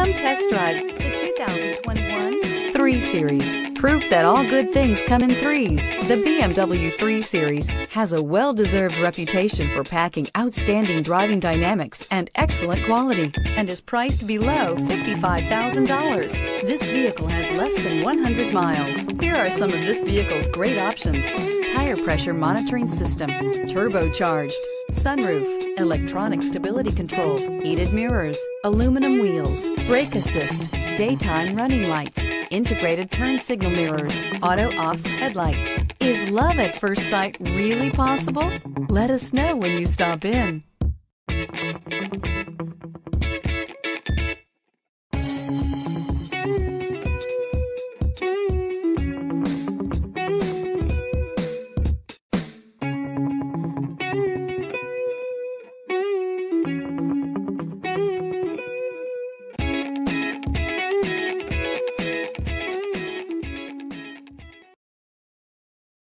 Come test drive the 2021 3 Series. Proof that all good things come in threes. The BMW 3 Series has a well-deserved reputation for packing outstanding driving dynamics and excellent quality, and is priced below $55,000. This vehicle has less than 100 miles. Here are some of this vehicle's great options: tire pressure monitoring system, turbocharged, sunroof, electronic stability control, heated mirrors, aluminum wheels, brake assist, daytime running lights, integrated turn signal mirrors, auto-off headlights. Is love at first sight really possible? Let us know when you stop in.